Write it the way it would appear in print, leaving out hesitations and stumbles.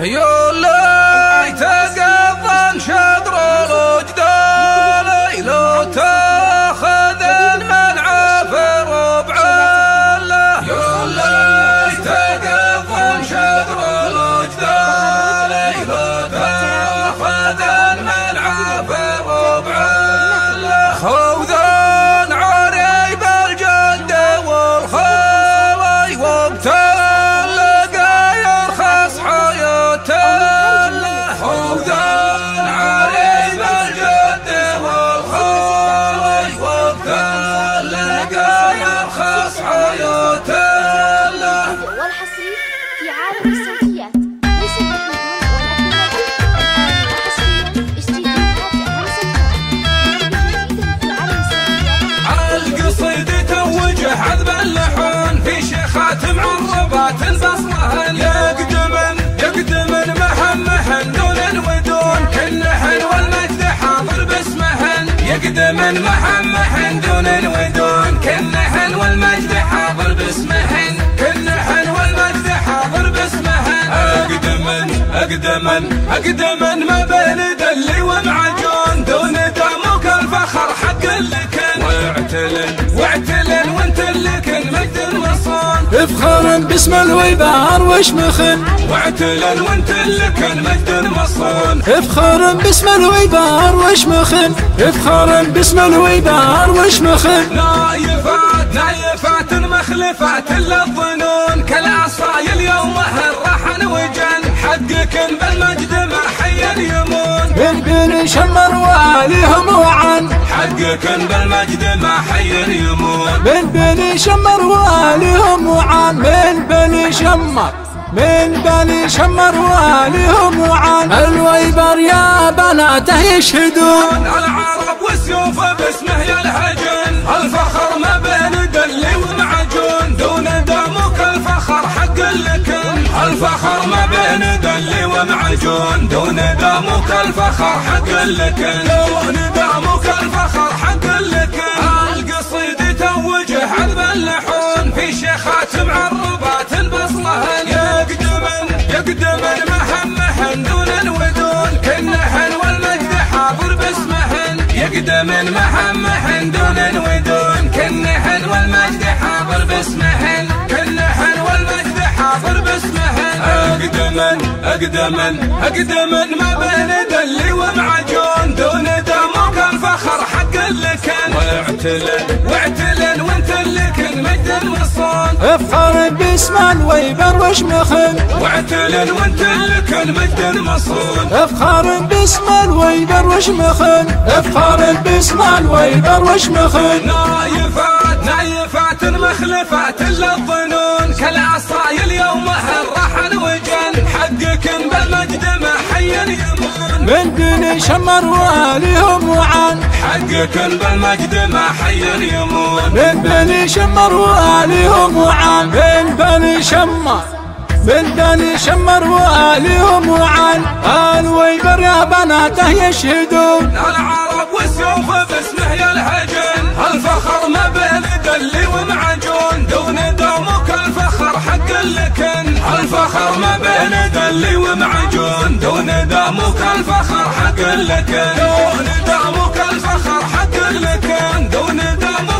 يولي تقضن شدر الوجداني لو تاخذ المنع في ربع الله. يولي تقضن شدر الوجداني لو تاخذ المنع في ربع الله. خوذا عريب الجد والخالي وابتلى يقدمن مهمهن دون ودون كلهن والمجد حاضر باسمهن. يقدمن مهمهن دون ودون كلهن والمجد حاضر باسمهن. كلهن والمجد حاضر باسمهن. أقدمن ما بين دلي ومعجون دون داموك الفخر حق لكن. واعتلن وانت لكن مجد المصون افخر باسم الويبار وشمخن. واعتلن وانت لكن مجد المصون افخر باسم الويبار وشمخن. افخر باسم الويبار وشمخن. نايفات مخلفات للظنون كالعصاي اليوم هالرحن وجن. حقك بالمجد مرحيا اليمون بالبن شمر واليهم وعن. حقك بالمجد مرحيا اليمون بالبن شمر واليهم وعن. من بني شمر واليهم وعن. الويبر يا بناته يشهدون العرب والسيوف باسمه يلهجن. الفخر ما بين دلي ومعجون دون دامك الفخر حق لكن. الفخر ما بين دلي ومعجون دون دامك الفخر حق لكن. دون دامك الفخر حق لكن. القصيد توجه عذب اللحون في شيخات معربات البصلهن. يقدمن مهمهن دون الودون كنهن والمجد حاضر باسمهن. يقدمن مهمهن دون الودون كنهن والمجد حاضر باسمهن. كنهن والمجد حاضر باسمهن. أقدمن ما بين دلي ومعجون دون داموك الفخر حق لكن. واعتلن وانت لكن مجد المصون افخر باسم الويبر وشمخن. واعتلن وانت لكن مجد المصون افخر باسم الويبر وشمخن. افخر باسم الويبر وشمخن. نايفات مخلفات للظنون كالعصاي اليوم هالرحن وجن. حقك بالمجد محيا اليمون من دني شمر واليهم وعن. حقك بالمجد محيا اليمون من بني شمر واليهم وعن. من بني شمر واليهم وعن. الويبر يا بناته يشهدون العرب والسيوف باسمه يلهجن. الفخر ما بين دلي ومعجون دون دامك الفخر حق لكن. الفخر ما بين دلي ومعجون دون دامك الفخر حق لكن. دون دامك الفخر حق لكن. دون دامك